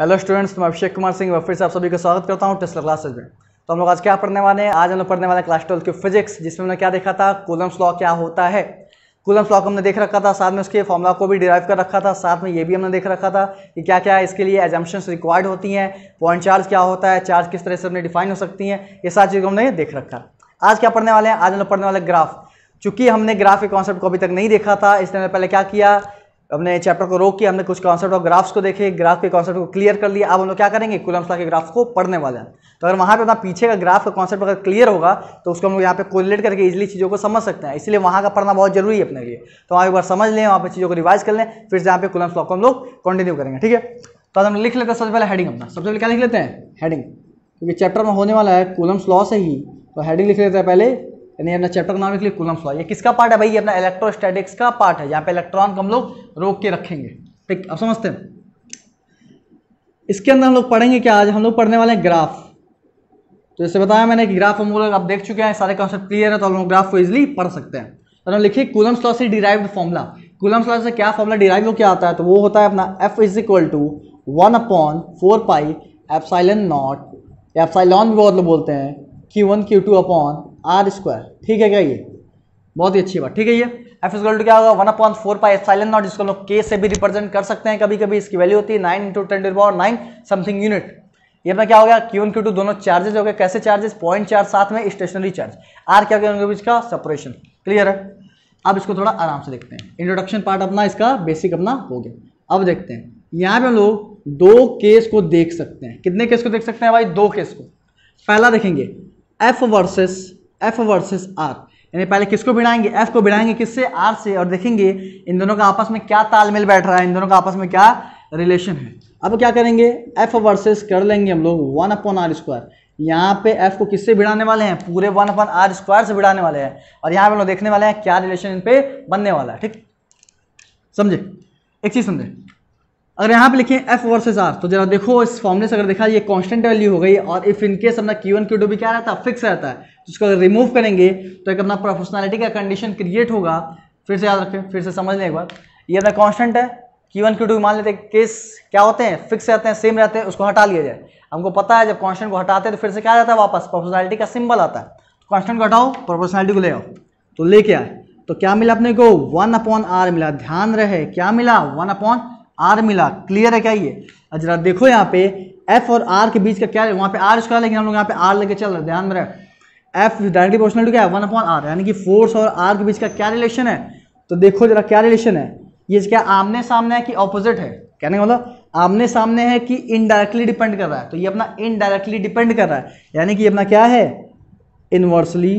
Hello students, मैं अभिषेक कुमार सिंह फिर से आप सभी का स्वागत करता हूं टेस्ला क्लासेस में। तो हम लोग आज क्या पढ़ने वाले हैं? आज हम लोग पढ़ने वाले क्लास 12 की फिजिक्स, जिसमें हमने क्या देखा था, कूलम्स लॉ क्या होता है। कूलम्स लॉ को हमने देख रखा था, साथ में उसके फॉर्मूला को भी डिराइव कर रखा था, साथ में ये भी हमने देख रखा था कि क्या क्या इसके लिए एजम्पशंस रिक्वायर्ड होती हैं, पॉइंट चार्ज क्या होता है, चार्ज किस तरह से हमने डिफाइन हो सकती हैं, ये सारी चीज़ को हमने देख रखा। आज क्या पढ़ने वाले हैं? आज हम लोग पढ़ने वाले ग्राफ। चूँकि हमने ग्राफ के कॉन्सेप्ट को अभी तक नहीं देखा था, इसलिए हमने पहले क्या किया, हमने चैप्टर को रोक के हमने कुछ कॉन्सेप्ट और ग्राफ्स को देखे, ग्राफ के कॉन्सेप्ट को क्लियर कर लिया। अब हम लोग क्या करेंगे, कूलम्स लॉ के ग्राफ को पढ़ने वाले हैं। तो अगर वहाँ पे अपना पीछे का ग्राफ का कॉन्सेप्ट अगर क्लियर होगा तो उसको हम लोग यहाँ पे कोरिलेट करके इजीली चीज़ों को समझ सकते हैं। इसलिए वहाँ का पढ़ना बहुत जरूरी है अपने लिए। तो वहाँ एक बार समझ लें, वहाँ पर चीज़ों को रिवाइज कर लें, फिर से यहाँ पे कूलम्स लॉ को हम लोग कंटिन्यू करेंगे। ठीक है, तो हम लिख लेते हैं सबसे पहले हेडिंग अपना। सबसे पहले क्या लिख लेते हैं, हेडिंग, क्योंकि चैप्टर में होने वाला है कूलम्स लॉ से ही, तो हेडिंग लिख लेते हैं पहले। यानी अपना चैप्टर का नाम लिख लिया कूलम्स लॉ। ये किसका पार्ट है भाई? ये अपना इलेक्ट्रोस्टैटिक्स का पार्ट है। यहाँ पे इलेक्ट्रॉन को हम लोग रोक के रखेंगे। ठीक, अब समझते हैं इसके अंदर हम लोग पढ़ेंगे क्या। आज हम लोग पढ़ने वाले हैं ग्राफ। तो जैसे बताया मैंने कि ग्राफ हम लोग आप देख चुके हैं, सारे कॉन्सेप्ट क्लियर है, तो हम लोग ग्राफ को इजिली पढ़ सकते हैं। तो हम लिखिए कूलम्स लॉ से डिराइव्ड फॉर्मूला। कूलम्स लॉ से क्या फॉर्मूला डिराइव हो, क्या आता है? तो वो होता है अपना F = 1/4πε0, या एप्सिलॉन भी बहुत लोग बोलते हैं, Q1/Q2/R²। ठीक है क्या, ये बहुत ही अच्छी बात। ठीक है, ये F = क्या होगा, 1/4πε0, जिसको हम लोग K से भी रिप्रेजेंट कर सकते हैं। कभी कभी इसकी वैल्यू होती है 9 × 10⁹ समथिंग यूनिट। ये अपना क्या हो गया, Q1 Q2 दोनों चार्जेस हो गए। कैसे चार्जेस? पॉइंट चार्ज, साथ में स्टेशनरी चार्ज। R क्या होगा, उनके बीच का सेपरेशन। क्लियर है? अब इसको थोड़ा आराम से देखते हैं। इंट्रोडक्शन पार्ट अपना इसका बेसिक अपना हो गया। अब देखते हैं यहाँ पे हम लोग दो केस को देख सकते हैं। कितने केस को देख सकते हैं भाई? दो केस को। पहला देखेंगे F वर्सेस R, यानी पहले किसको भिड़ाएंगे, F को भिड़ाएंगे किससे, R से, और देखेंगे इन दोनों का आपस में क्या तालमेल बैठ रहा है, इन दोनों का आपस में क्या रिलेशन है। अब क्या करेंगे, F वर्सेस कर लेंगे हम लोग 1/R²। यहाँ पे F को किससे भिड़ाने वाले हैं, पूरे 1/R² से भिड़ाने वाले हैं, और यहाँ पे हम लोग देखने वाले हैं क्या रिलेशन इन पे बनने वाला है। ठीक, समझे? एक चीज़ समझे, अगर यहाँ पे लिखें F वर्सेस R, तो जरा देखो इस फॉर्मूले से अगर देखा ये कांस्टेंट वैल्यू हो गई, और इफ इनकेस अपना Q1 Q2 भी क्या रहता है, फिक्स रहता है, तो उसको अगर रिमूव करेंगे तो एक अपना प्रोपोर्शनैलिटी का कंडीशन क्रिएट होगा। फिर से याद रखें, फिर से समझ लें एक बार, ये अपना कांस्टेंट है, Q1 Q2 मान लेते हैं केस क्या होते हैं, फिक्स रहते हैं, सेम रहते हैं, उसको हटा लिया जाए। हमको पता है जब कांस्टेंट को हटाते हैं तो फिर से क्या रहता है, वापस प्रोपोर्शनैलिटी का सिंबल आता है। कांस्टेंट को हटाओ, प्रोपोर्शनैलिटी को ले आओ, तो लेके आए तो क्या मिला अपने को, 1/R मिला। ध्यान रहे क्या मिला, 1/R मिला। क्लियर है क्या ये? जरा देखो यहाँ पे F और R के बीच का क्या है, वहाँ पे R स्क्वायर, लेकिन हम लोग यहाँ पे R लेके चल रहे हैं। ध्यान में रहे, F डायरेक्टली प्रोपोर्शनल टू क्या है, 1/R, यानी कि फोर्स और R के बीच का क्या रिलेशन है। तो देखो जरा क्या रिलेशन है, ये क्या आमने सामने है कि ऑपोजिट है? कहने का मतलब आमने सामने है कि इनडायरेक्टली डिपेंड कर रहा है। तो ये अपना इनडायरेक्टली डिपेंड कर रहा है, यानी कि अपना क्या है, इनवर्सली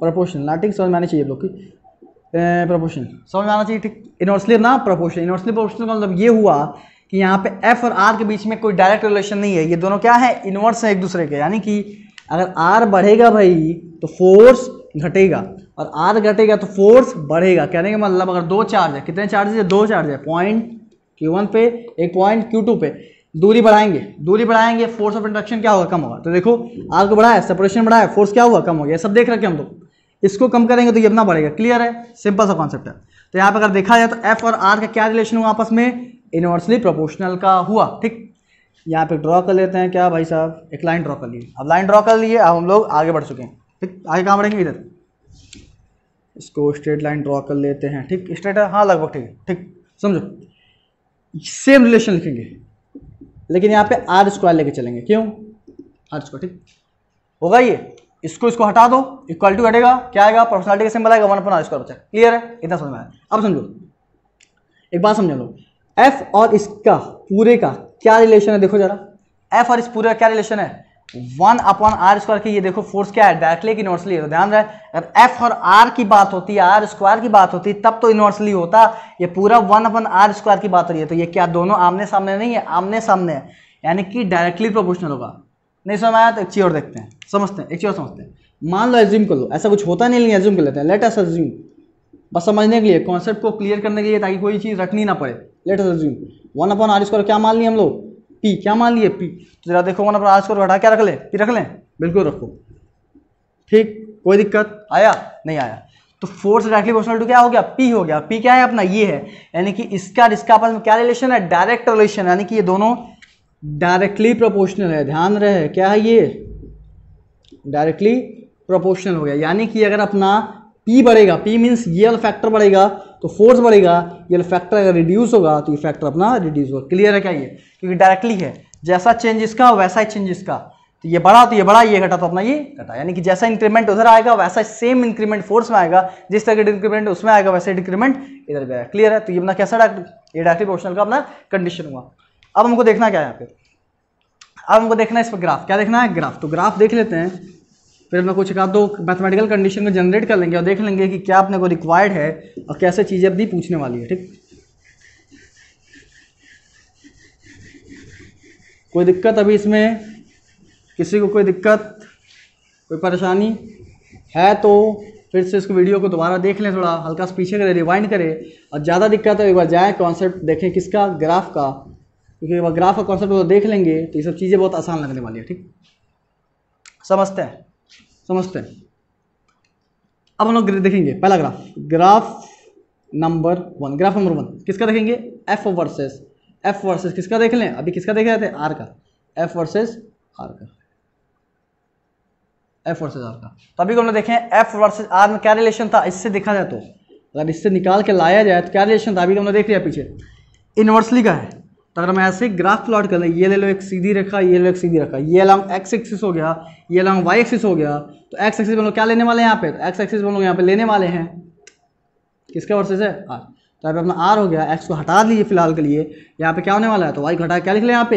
प्रोपोर्शनल। ना ठीक समझ में आनी चाहिए लोग की प्रोपोर्शन, समझ में आना चाहिए। ठीक, इनवर्सली ना प्रोपोर्शन, इनवर्सली प्रोपोर्शन का मतलब ये हुआ कि यहाँ पे F और R के बीच में कोई डायरेक्ट रिलेशन नहीं है, ये दोनों क्या है, इनवर्स है एक दूसरे के। यानी कि अगर R बढ़ेगा भाई तो फोर्स घटेगा, और R घटेगा तो फोर्स बढ़ेगा। कहने का मतलब अगर दो चार्ज है, कितने चार्जेस है, दो चार्ज है, पॉइंट Q1 पे एक पॉइंट Q2 पे, दूरी बढ़ाएंगे फोर्स ऑफ इंट्रैक्शन क्या होगा, कम होगा। तो देखो R को बढ़ाया, सेपरेशन बढ़ाया, फोर्स क्या हुआ, कम हो गया। सब देख रखे हम लोग, इसको कम करेंगे तो ये अपना बढ़ेगा। क्लियर है? सिंपल सा कॉन्सेप्ट है। तो यहाँ पर अगर देखा जाए तो F और R का क्या रिलेशन हुआ आपस में, इनवर्सली प्रोपोर्शनल का हुआ। ठीक, यहाँ पे ड्रॉ कर लेते हैं क्या भाई साहब, एक लाइन ड्रॉ कर लिए। अब लाइन ड्रॉ कर लिए, अब हम लोग आगे बढ़ चुके हैं। ठीक, आगे कहाँ बढ़ेंगे, इधर इसको स्ट्रेट लाइन ड्रॉ कर लेते हैं। ठीक, स्ट्रेट है, हाँ लगभग ठीक है। ठीक, समझो सेम रिलेशन लिखेंगे, लेकिन यहाँ पे R² लेके चलेंगे। क्यों R²? ठीक होगा ये, इसको हटा दो, इक्वल टू हटेगा, क्या आएगा, प्रोपोर्शनैलिटी का सिंबल आएगा, 1/R² बचा। क्लियर है? इतना समझ में आया? अब समझो एक बात, समझो लो F और इसका पूरे का क्या रिलेशन है। देखो जरा F और इस पूरे का क्या रिलेशन है, 1/R² की। ये देखो फोर्स क्या है, डायरेक्टली कि इनवर्सली है। तो ध्यान रहे अगर F और R की बात होती है, R² की बात होती तब तो इनवर्सली होता, ये पूरा 1/R² की बात हो रही है। तो ये क्या दोनों आमने सामने नहीं है, आमने सामने है, यानी कि डायरेक्टली प्रोपोर्शनल होगा। नहीं समझ आया तो एक चीज और देखते हैं, समझते हैं, एक चीज और समझते हैं। मान लो, एज्यूम कर लो, ऐसा कुछ होता नहीं, लेकिन एज्यूम कर लेते हैं, लेट अस एज्यूम, बस समझने के लिए, कॉन्सेप्ट को क्लियर करने के लिए, ताकि कोई चीज़ रखनी ना पड़े। लेट अस एज्यूम 1/R² क्या मान लिए हम लोग, पी क्या मान लिए, पी। तो जरा देखो 1/R² हटा क्या रख लें, पी रख लें, बिल्कुल रखो। ठीक, कोई दिक्कत आया नहीं आया? तो फोर्स डायरेक्टली प्रोपोर्शनल टू क्या हो गया, पी हो गया। पी क्या है अपना, ये है, यानी कि इसका इसका आपस में क्या रिलेशन है, डायरेक्ट रिलेशन, यानी कि ये दोनों डायरेक्टली प्रोपोर्शनल है। ध्यान रहे क्या है, ये डायरेक्टली प्रोपोर्शनल हो गया, यानी कि अगर अपना पी बढ़ेगा, पी मीन्स ये वाला फैक्टर बढ़ेगा तो फोर्स बढ़ेगा, ये वाला फैक्टर अगर रिड्यूस होगा तो ये फैक्टर अपना रिड्यूस होगा। क्लियर है क्या ये, क्योंकि डायरेक्टली है, जैसा चेंज इसका वैसा ही चेंज इसका, तो ये बढ़ा तो ये बढ़ा, ये घटा तो अपना ये घटा, यानी कि जैसा इंक्रीमेंट उधर आएगा वैसा सेम इंक्रीमेंट फोर्स में आएगा, जिस तरह का इंक्रीमेंट उसमें आएगा वैसे इंक्रीमेंट इधर भी आएगा। क्लियर है, तो ये अपना कैसा ये डायरेक्टली प्रोपोर्शनल का अपना कंडीशन हुआ। अब हमको देखना क्या है यहाँ पे, अब हमको देखना है इस पर ग्राफ, क्या देखना है, ग्राफ। तो ग्राफ देख लेते हैं, फिर अपना कुछ एक दो मैथमेटिकल कंडीशन को जनरेट कर लेंगे और देख लेंगे कि क्या अपने को रिक्वायर्ड है और कैसे चीज़ें अपनी पूछने वाली है। ठीक, कोई दिक्कत अभी इसमें, किसी को कोई दिक्कत कोई परेशानी है तो फिर से इसको वीडियो को दोबारा देख लें, थोड़ा हल्का सा पीछे करें, रिवाइंड करें, और ज़्यादा दिक्कत है एक बार जाएँ कॉन्सेप्ट देखें किसका, ग्राफ का, क्योंकि एक बार ग्राफ का कॉन्सेप्ट तो देख लेंगे तो ये सब चीज़ें बहुत आसान लगने वाली है। ठीक, समझते हैं, समझते हैं। अब हम लोग देखेंगे पहला ग्राफ, ग्राफ नंबर वन किसका देखेंगे, एफ वर्सेस किसका देख लें, अभी किसका देख रहे थे, आर का, एफ वर्सेस आर का। तो अभी हमने देखें एफ वर्सेस आर में क्या रिलेशन था, इससे देखा जाए तो अगर इससे निकाल के लाया जाए तो क्या रिलेशन था, अभी हमने देख लिया पीछे, इन्वर्सली का है। तो अगर हम ऐसे ग्राफ प्लॉट कर लें, ये ले लो एक सीधी रेखा, ये लो एक सीधी रेखा, ये लॉन्ग एक्स एक्सिस हो गया, ये लॉन्ग वाई एक्सिस हो गया, तो एक्स एक्सिस में लोग क्या लेने वाले हैं यहाँ पे, तो एक्स एक्सिस में लोग यहाँ पे लेने वाले हैं किसका वर्सेस है, आर। तो यहाँ पे अपना आर हो गया, एक्स को हटा दीजिए फिलहाल के लिए, यहाँ पे क्या होने वाला है, तो वाई घटा क्या लिख लें यहाँ पे,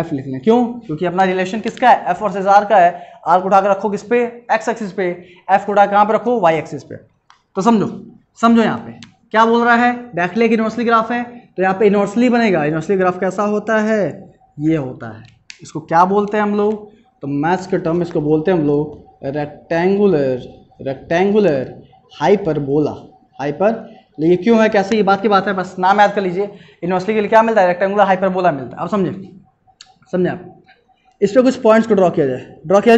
एफ लिख लें। क्यों, क्योंकि अपना रिलेशन किसका है, एफ वर्सेस आर का है। आर को उठा कर रखो किस पे, एक्स एक्सिस पे, एफ को उठा कहाँ पे रखो, वाई एक्सिस पे। तो समझो यहाँ पे क्या बोल रहा है, डायरेक्टली एक इन्वर्सली ग्राफ है तो यहाँ पे इन्वर्सली बनेगा। इन्वर्सली ग्राफ कैसा होता है, ये होता है, इसको क्या बोलते हैं हम लोग, तो मैथ्स के टर्म इसको बोलते हैं हम लोग रेक्टेंगुलर हाइपरबोला, हाइपर। ये क्यों है, कैसे, ये बात की बात है, बस नाम याद कर लीजिए। इन्वर्सली के लिए क्या मिलता है, रेक्टेंगुलर हाइपरबोला मिलता है। अब समझे आप, इस पर कुछ पॉइंट्स को ड्रॉ किया जाए, बिल्कुल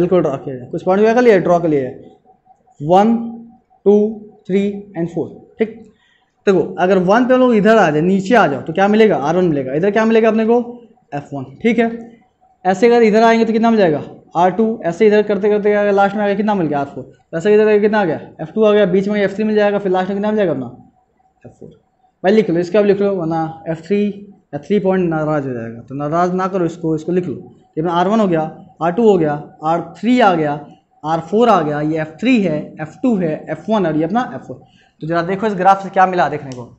ड्रॉ किया जाए, कुछ पॉइंट क्या कर लिए, ड्रॉ कर लिए, 1, 2, 3 एंड 4। ठीक, देखो अगर 1 पे लोग इधर आ जाए, नीचे आ जाओ तो क्या मिलेगा, R1 मिलेगा, इधर क्या मिलेगा अपने को, F1। ठीक है, ऐसे अगर इधर आएंगे तो कितना मिल जाएगा, R2। ऐसे इधर करते करते अगर लास्ट में आ गया कितना मिल गया, R4। वैसे इधर कितना आ गया, F2 आ गया, बीच में F3 मिल जाएगा, फिर लास्ट में कितना मिल जाएगा अपना, F4। भाई लिख लो, इसका भी लिख लो, वरना F3 पॉइंट नाराज हो जाएगा, तो नाराज ना करो इसको, इसको लिख लो। ये अपना R1 हो गया, R2 हो गया, R3 आ गया, R4 आ गया, ये F3 है, F2 है, F1 और ये अपना F4। तो जरा देखो इस ग्राफ से क्या मिला देखने को,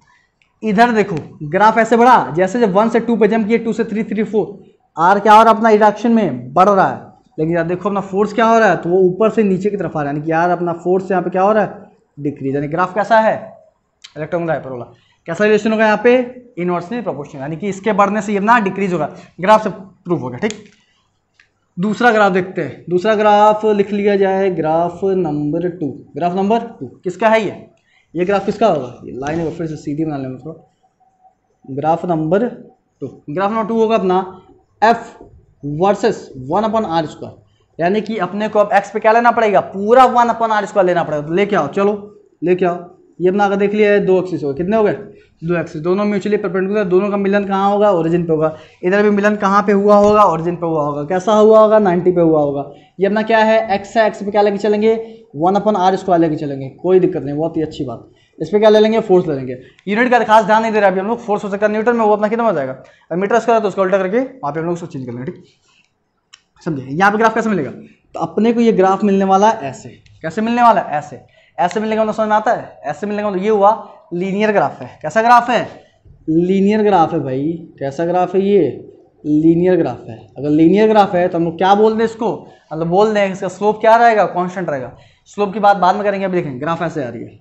इधर देखो ग्राफ ऐसे बढ़ा, जैसे जब 1 से 2 पे जंप किए, 2 से 3, 3, 4, आर क्या हो रहा है अपना इडक्शन में बढ़ रहा है, लेकिन जरा देखो अपना फोर्स क्या हो रहा है, तो वो ऊपर से नीचे की तरफ आ रहा है, यानी कि यार अपना फोर्स यहाँ पे क्या हो रहा है, डिक्रीज। यानी ग्राफ कैसा है, इलेक्ट्रोस्टैटिक्स हाइपरबोला। कैसा रिलेशन होगा यहाँ पे, इनवर्सली प्रोपोर्शनल, यानी कि इसके बढ़ने से ये अपना डिक्रीज होगा, ग्राफ से प्रूव होगा। ठीक, दूसरा ग्राफ देखते हैं, दूसरा ग्राफ लिख लिया जाए, ग्राफ नंबर 2 किसका है, ये ग्राफ किसका होगा, ये लाइन होगा, फिर से सीधी बना लेंगे थोड़ा। ग्राफ नंबर टू होगा अपना F वर्सेस 1/R², यानी कि अपने को अब x पे क्या लेना पड़ेगा, पूरा 1/R² लेना पड़ेगा। तो लेके आओ, चलो लेके आओ, ये अपना अगर देख लिया है, 2 एक्सिस हो गए, कितने हो गए, 2 एक्सिस, दोनों म्यूचुअली परपेंडिकुलर, दोनों का मिलन कहाँ होगा, ओरिजिन पे होगा। इधर भी मिलन कहाँ पे हुआ होगा, ओरिजिन पे हुआ होगा, कैसा हुआ होगा, 90 पे हुआ होगा। ये अपना क्या है, एक्स है, एक्स पे क्या लेके चलेंगे, 1/R² लेके चलेंगे, कोई दिक्कत नहीं, बहुत ही अच्छी बात। इस पर क्या ले लेंगे, फोर्स ले लेंगे, यूनिट का खास ध्यान नहीं दे रहा अभी हम लोग, फोर्स हो सकता है न्यूटन में, वो अपना कितना हो जाएगा, और मीटर उसका है तो उसका उल्टा करके वहाँ पे हम लोग उसको चेंज कर लेंगे। ठीक, समझे, यहाँ पे ग्राफ कैसे मिलेगा, तो अपने को ये ग्राफ मिलने वाला ऐसे, कैसे मिलने वाला, ऐसे मिलने का मतलब समझ में आता है, ऐसे मिलने का मतलब ये हुआ लीनियर ग्राफ है। कैसा ग्राफ है, लीनियर ग्राफ है भाई, कैसा ग्राफ है, ये लीनियर ग्राफ है। अगर लीनियर ग्राफ है तो हम लोग क्या बोल दें इसको, मतलब बोल दें इसका स्लोप क्या रहेगा, कांस्टेंट रहेगा। स्लोप की बात बाद में करेंगे, अभी देखें ग्राफ ऐसे आ रही है।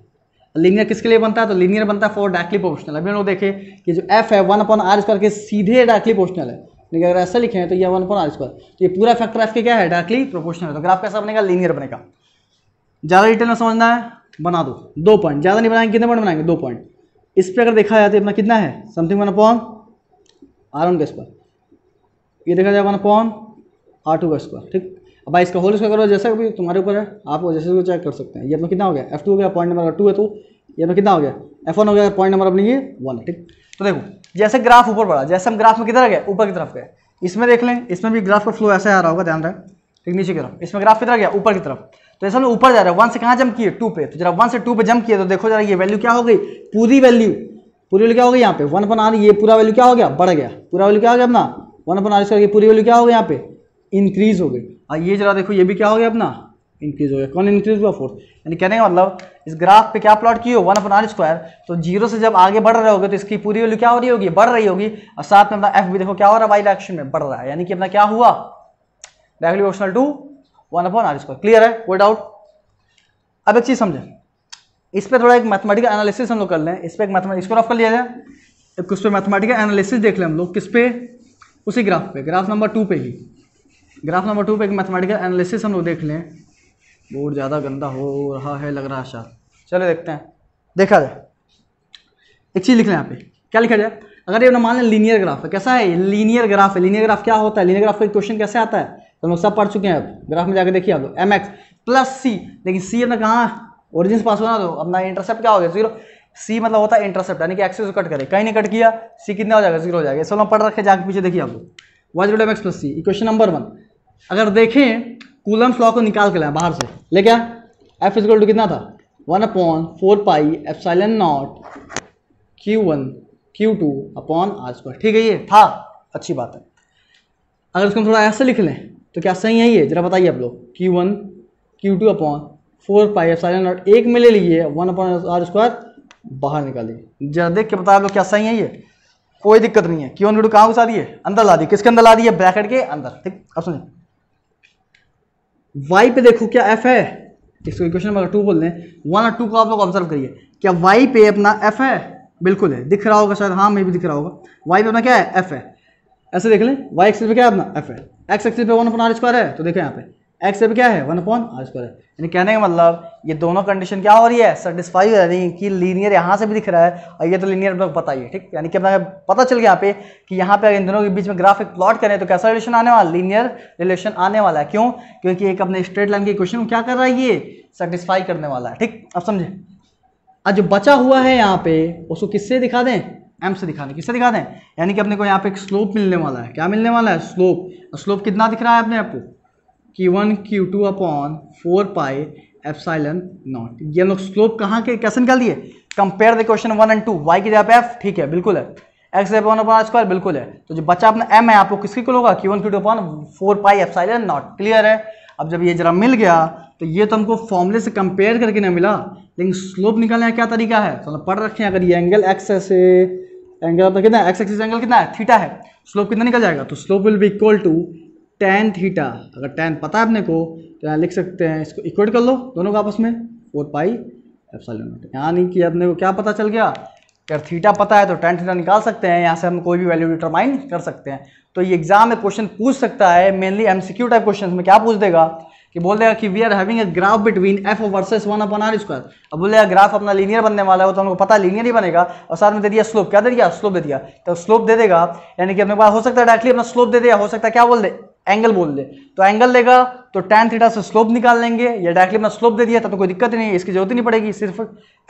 लीनियर किसके लिए बनता है, तो लीनियर बनता है फॉर डायरेक्टली प्रोपोर्शनल। अभी हम लोग देखें कि जो एफ है 1/R² के सीधे डायरेक्टली प्रोपोर्शनल है, लेकिन अगर ऐसा लिखें तो यह 1/R², तो ये पूरा फैक्टर एफ के क्या है, डायरेक्टली प्रोपोर्शनल है। तो ग्राफ कैसा बनेगा, लीनियर बनेगा। ज़्यादा डिटेल में समझना है, बना दो 2 पॉइंट, ज़्यादा नहीं बनाएंगे, कितने पॉइंट बनाएंगे, 2 पॉइंट। इस पर अगर देखा जाए तो अपना कितना है, समथिंग 1/R1², ये देखा जाए 1/R2²। ठीक, अब भाई इसका होल स्क्वायर करो, जैसा भी तुम्हारे ऊपर है आप जैसे उसको चेक कर सकते हैं। ये अपना कितना हो गया, एफ टू हो गया, पॉइंट नंबर 2 है तो ये अपना कितना हो गया, एफ वन हो गया, पॉइंट नंबर अपनी ये 1 है। ठीक, तो देखो जैसे ग्राफ ऊपर बढ़ा, जैसे हम ग्राफ में किधर गए, ऊपर की तरफ गए, इसमें देख लें इसमें भी ग्राफ का फ्लो ऐसा आ रहा होगा, ध्यान रहे। ठीक, नीचे की तरफ, इसमें ग्राफ किधर गया, ऊपर की तरफ, तो जैसे हम ऊपर जा रहे हैं 1 से कहाँ जंप किए, 2 पे, तो जरा 1 से 2 पे जंप किए तो देखो जरा ये वैल्यू क्या हो गई, पूरी वैल्यू क्या हो गई यहाँ पे 1 बना, ये पूरा वैल्यू क्या हो गया, बढ़ गया, पूरा वैल्यू क्या हो गया अपना 1 बना, इसका पूरी वैल्यू क्या हो गया यहाँ पे इंक्रीज हो गई। और ये जरा देखो ये भी क्या हो गया अपना इंक्रीज हो गया, कौन इंक्रीज हुआ, 4। यानी कहने का मतलब इस ग्राफ पे क्या प्लॉट किए हो 1/r², तो 0 से जब आगे बढ़ रहे होगे तो इसकी पूरी वैल्यू क्या हो रही होगी, बढ़ रही होगी, और साथ में अपना एफ भी देखो क्या हो रहा है, वाई डायरेक्शन में बढ़ रहा है, यानी कि अपना क्या हुआ directly proportional to 1/r²। Clear है, कोई डाउट? अब एक चीज समझे, इस पर थोड़ा एक मैथमेटिकल एनालिसिस हम लोग कर लें, इस पर एक मैथमेटिक्स इसको रफ कर लिया जाए, कुछ पे मैथमेटिकल एनालिसिस देख लें हम लोग, किस पे, उसी ग्राफ पे, ग्राफ नंबर 2 पे ही, ग्राफ नंबर 2 पे एक मैथमेटिकल एनालिसिस हम लोग देख लें। बहुत ज़्यादा गंदा हो रहा है लग रहा है शायद, चलो देखते हैं, देखा जाए। एक चीज़ लिख लें यहाँ पे, क्या लिखा जाए, अगर ये मान लें लीनियर ग्राफ है, कैसा है लीनियर ग्राफ है, लीनियर ग्राफ क्या होता है, लीनियर ग्राफ का क्वेश्चन कैसे आता है हम लोग सब पढ़ चुके हैं। अब ग्राफ में जाकर देखिए आप लोग, mx + c, लेकिन c अपना कहाँ ओरिजिन पास होना, तो अपना इंटरसेप्ट क्या हो गया 0, c मतलब होता है इंटरसेप्ट, यानी कि एक्सिस को कट करे, कहीं नहीं कट किया, c कितना हो जाएगा 0 हो जाएगा, सब हम पढ़ रखे, जाकर पीछे देखिए आप लोग y = mx + c, equation number 1। अगर देखें कूलम्स लॉ को निकाल के लाए बाहर से, लेके आए f = कितना था 1/4πε0 q1 q2/r²। ठीक है, ये था, अच्छी बात है। अगर इसको हम थोड़ा ऐसे लिख लें तो क्या सही है, ये जरा बताइए आप लोग, q1 q2/4πε0 एक में ले लीजिए, 1/r² बाहर निकालिए, जरा देख के बताए आप लोग क्या सही है, ये कोई दिक्कत नहीं है। q1 q2 कहाँ घुसा दिए, अंदर ला दिए, किसके अंदर ला दिए, ब्रैकेट के अंदर। ठीक, अब सुनिए y पे देखो क्या f है, इसको इक्वेशन नंबर 2 बोल दें, 1 और 2 को आप लोग ऑब्जर्व करिए, क्या y पे अपना f है, बिल्कुल है, दिख रहा होगा शायद, हाँ मैं भी दिख रहा होगा, y पे अपना क्या है f है, ऐसे देख लें, y एक्सिस पे क्या है अपना f है, x एक्सिस पे 1/r² है, तो देखें यहाँ पे x पे क्या है 1/r² है, यानी कहने का मतलब ये दोनों कंडीशन क्या हो रही है, सेटिस्फाई हो रही है, कि लीनियर यहाँ से भी दिख रहा है और ये तो लीनियर हम लोग बताइए। ठीक, यानी कि अपना पता चल गया यहाँ पे कि यहाँ पे अगर इन दोनों के बीच में ग्राफ एक प्लॉट करें तो कैसा रिलेशन आने वाला, लीनियर रिलेशन आने वाला है, क्यों, क्योंकि एक अपने स्ट्रेट लाइन के इक्वेशन को क्या कर रहा है, ये सेटिस्फाई करने वाला है। ठीक, अब समझे, आज जो बचा हुआ है यहाँ पे उसको किससे दिखा दें, एम से दिखा दें, किससे दिखा दें, यानी कि अपने को यहाँ पे एक स्लोप मिलने वाला है, क्या मिलने वाला है, स्लोप, स्लोप कितना दिख रहा है अपने आपको q1 q2/4πε0, ये हम लोग स्लोप कहाँ के कैसे निकाल दिए, कंपेयर द क्वेश्चन 1 और 2, y की जगह पे f, ठीक है बिल्कुल है, x जगह पे 1/r² बिल्कुल है, तो जो बच्चा अपना m है आपको किसके कुल होगा, q1 q2/4πε0। क्लियर है, अब जब ये जरा मिल गया तो ये तो हमको फॉर्मूले से कंपेयर करके ना मिला, लेकिन स्लोप निकालने का क्या तरीका है, तो पढ़ रखें, अगर ये एंगल x से एंगल अपना कितना है, x एक्सिस एंगल कितना है थीटा है, स्लोप कितना निकल जाएगा, तो slope will be equal to tan theta, अगर tan पता है अपने को तो यहाँ लिख सकते हैं, इसको इक्वेट कर लो दोनों का आपस में 4πε0, यानी कि अपने को क्या पता चल गया, अगर थीटा पता है तो tan थीटा निकाल सकते हैं, यहाँ से हम कोई भी वैल्यू डिटरमाइन कर सकते हैं। तो ये एग्जाम में क्वेश्चन पूछ सकता है, मेनली MCQ टाइप क्वेश्चन में क्या पूछ देगा कि बोल देगा कि we are having a graph between f versus 1/r²। अब बोलेगा ग्राफ अपना लीनियर बनने वाला है, वो तो हमको पता है लीनियर ही बनेगा, और साथ में दे दिया स्लोप, क्या दे दिया, स्लोप दे दिया, तो स्लोप दे देगा, यानी कि अपने पास हो सकता है डायरेक्टली अपना स्लोप दे दिया, हो सकता है क्या बोल दे, एंगल बोल दे, तो एंगल देगा तो tan थीटा से स्लोप निकाल लेंगे, या डायरेक्टली अपना स्लोप दे दिया तब तो कोई दिक्कत नहीं है, इसकी जरूरत ही नहीं पड़ेगी, सिर्फ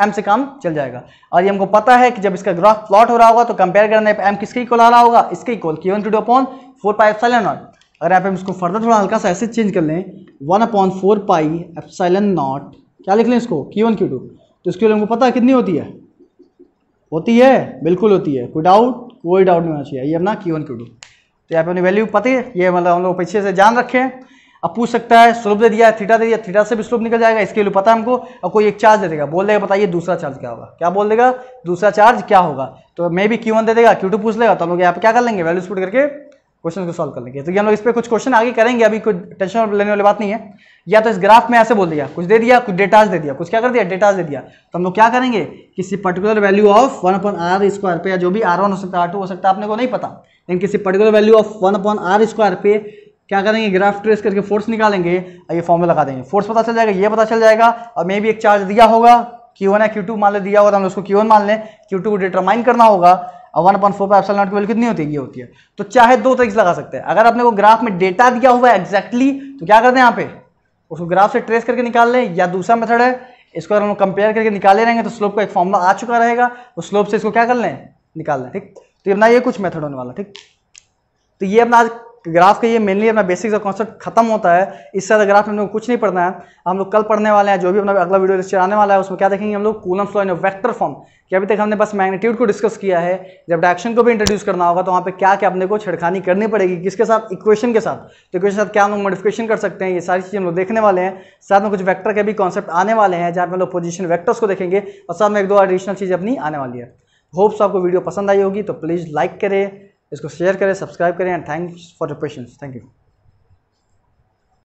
m से काम चल जाएगा। और ये हमको पता है कि जब इसका ग्राफ प्लॉट हो रहा होगा तो कंपेयर करने पे m किसके इक्वल आ रहा होगा, इसके इक्वल q1 q2/4πε0। अगर यहाँ पे हम इसको फर्दर थोड़ा हल्का सा ऐसे चेंज कर लें, 1/4πε0 क्या लिख लें इसको q1 q2, तो इसकी हमको पता है कितनी होती है, होती है बिल्कुल होती है, कोई डाउट नहीं होना चाहिए, ये अपना q1 q2। तो यहाँ पे अपनी वैल्यू पता है, ये मतलब हम लोग पीछे से जान रखे हैं। अब पूछ सकता है स्लोप दे दिया, थीटा दे दिया, थीटा से भी स्लोप निकल जाएगा, इसके लिए पता है हमको, और कोई एक चार्ज दे देगा, बोल देगा बताइए दूसरा चार्ज क्या होगा, क्या बोल देगा दूसरा चार्ज क्या होगा, तो मे भी q1 दे देगा, q2 पूछ लेगा, तो हम लोग यहाँ पे क्या कर लेंगे, वैल्यूज पुट करके क्वेश्चन को सॉल्व कर लेंगे। तो ये हम लोग इस पर कुछ क्वेश्चन आगे करेंगे, अभी कोई टेंशन लेने वाली बात नहीं है। या तो इस ग्राफ में ऐसे बोल दिया, कुछ दे दिया, कुछ डेटाज दे दिया, कुछ क्या कर दिया, डेटाज दे दिया, तो हम लोग क्या करेंगे, किसी पर्टिकुलर वैल्यू ऑफ 1/r² पे, या जो भी r1 हो सकता है, r2 हो सकता है, अपने को नहीं पता, लेकिन किसी पर्टिकुलर वैल्यू ऑफ 1/r² पे क्या करेंगे, ग्राफ ट्रेस करके फोर्स निकालेंगे और ये फॉर्मूला लगा देंगे, फोर्स पता चल जाएगा, ये पता चल जाएगा, और मे भी एक चार्ज दिया होगा q1 है q2 मान ले दिया होगा, तो हम उसको q1 मान लें, q2 को डिटरमाइन करना होगा, और 1/4 पर एप्सिलॉन नॉट की वैल्यू कितनी होती है, ये होती है। तो चाहे दो तरीके से लगा सकते हैं। अगर आपने को ग्राफ में डेटा दिया हुआ है एक्जैक्टली तो क्या करते हैं यहाँ पे उसको ग्राफ से ट्रेस करके निकाल लें, या दूसरा मेथड है इसको अगर हम कंपेयर करके निकाले रहेंगे तो स्लोप का एक फॉर्मूला आ चुका रहेगा, उस स्लोप से इसको क्या कर लें, निकाल लें। ठीक, तो अपना ये कुछ मेथड होने वाला। ठीक, तो ये अपना आज ग्राफ का ये मेनली अपना बेसिक्स और कॉन्सेप्ट खत्म होता है। इससे ज़्यादा ग्राफ में हम लोग कुछ नहीं पढ़ना है। हम लोग कल पढ़ने वाले हैं, जो भी अपना अगला वीडियो लेक्चर आने वाला है उसमें क्या देखेंगे हम लोग, Coulomb's law in vector form. कि अभी तक हमने बस मैग्नीट्यूड को डिस्कस किया है, जब डायरेक्शन को भी इंट्रोड्यूस करना होगा तो वहाँ पे क्या क्या अपने को छेड़खानी करनी पड़ेगी, किसके साथ, इक्वेशन के साथ। तो इक्वेशन के साथ क्या हम लोग मॉडिफिकेशन कर सकते हैं, ये सारी चीज़ें हम लोग देखने वाले हैं। साथ में कुछ वेक्टर के भी कॉन्सेप्ट आने वाले हैं, जहाँ पे हम लोग पोजीशन वेक्टर्स को देखेंगे, और साथ में एक दो एडिशनल चीज़ें अपनी आने वाली है। होप्स आपको वीडियो पसंद आई होगी, तो प्लीज़ लाइक करें, इसको शेयर करें, सब्सक्राइब करें, and thanks for your patience. Thank you.